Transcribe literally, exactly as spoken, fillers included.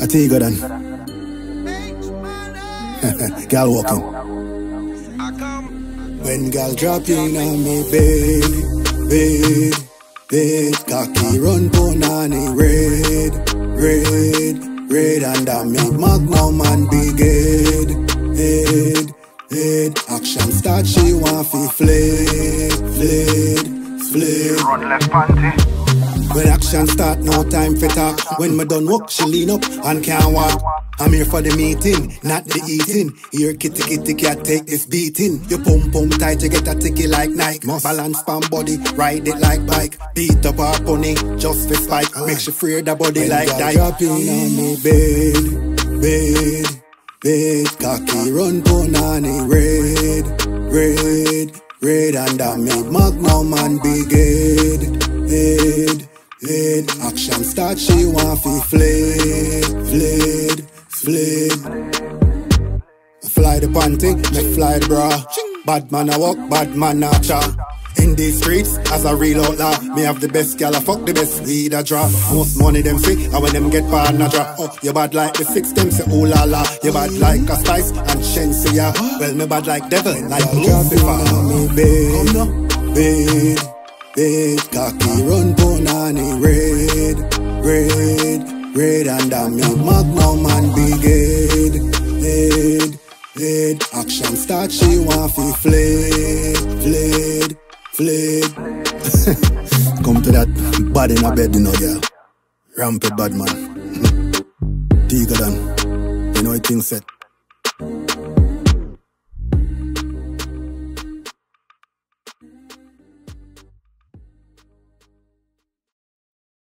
I tell you, go then. Girl walking. When girl dropping on me, baby, baby, baby, cocky run bonani, red, red, red, and I make magnum and big head, head, head. Action start, she want fi fled, fled, fled. Run left panty. When action start, no time for talk. When me done work, she lean up and can't walk. I'm here for the meeting, not the eating. Here kitty kitty cat, take this beating. You pump pump tight, you get a ticky like Nike. Balance palm body, ride it like bike. Beat up her pony, just for spike. Make she free the body like that. Dropping on me bed, bed, bed. Cocky run bonani, red, red, red. And I make magnum and big head, head. Head. Action start, she want fi fled, fled, fled. Fly the panty, make fly the bra. Bad man a walk, bad man a chat. In these streets, as a real outlaw, me have the best girl, I fuck the best lead I draw. Most money them see, and when them get partner draw. Oh, you bad like the six, them say oh la la. You bad like a Spice and Shensia. Well, me bad like devil, like Lucifer. Bed, cocky run bonani, red, red, red. And I make magnum and big head, head, head. Action start, she want fi fled, fled, fled. Come to that bad in a bed, you know, girl. Rampant bad man. Tiger than, you know, it thing set.